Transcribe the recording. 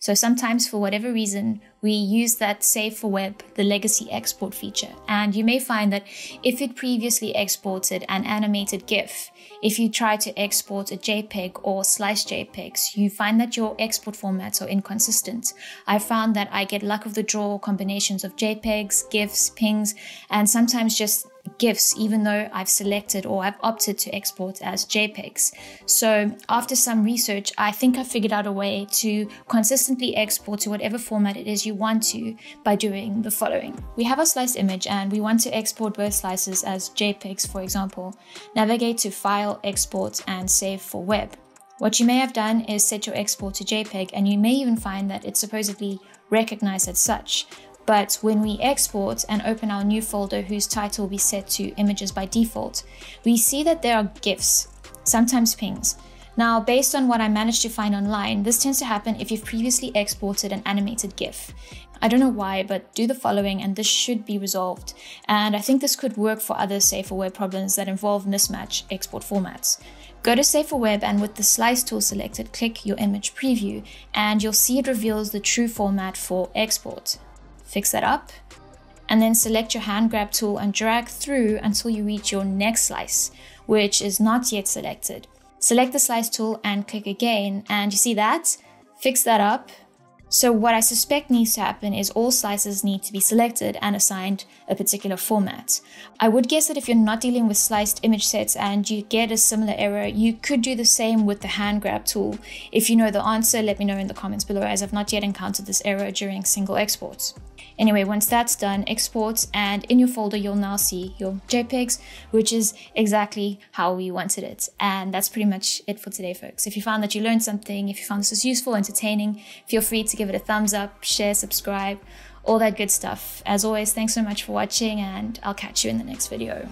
So sometimes for whatever reason, we use that Save For Web, the legacy export feature. And you may find that if it previously exported an animated GIF, if you try to export a JPEG or slice JPEGs, you find that your export formats are inconsistent. I found that I get luck of the draw combinations of JPEGs, GIFs, PNGs, and sometimes just GIFs, even though I've selected or I've opted to export as JPEGs. So after some research, I think I figured out a way to consistently export to whatever format it is you want to by doing the following. We have a sliced image and we want to export both slices as JPEGs, for example. Navigate to File, Export, and Save for Web. What you may have done is set your export to JPEG, and you may even find that it's supposedly recognized as such. But when we export and open our new folder whose title we set to images by default, we see that there are GIFs, sometimes PNGs. Now, based on what I managed to find online, this tends to happen if you've previously exported an animated GIF. I don't know why, but do the following and this should be resolved. And I think this could work for other Save For Web problems that involve mismatch export formats. Go to Save For Web and with the Slice tool selected, click your image preview and you'll see it reveals the true format for export. Fix that up, and then select your hand grab tool and drag through until you reach your next slice, which is not yet selected. Select the slice tool and click again, and you see that? Fix that up. So what I suspect needs to happen is all slices need to be selected and assigned a particular format. I would guess that if you're not dealing with sliced image sets and you get a similar error, you could do the same with the hand grab tool. If you know the answer, let me know in the comments below, as I've not yet encountered this error during single exports. Anyway, once that's done, export, and in your folder you'll now see your JPEGs, which is exactly how we wanted it. And that's pretty much it for today, folks. If you found that you learned something, if you found this was useful, entertaining, feel free to give it a thumbs up, share, subscribe, all that good stuff. As always, thanks so much for watching, and I'll catch you in the next video.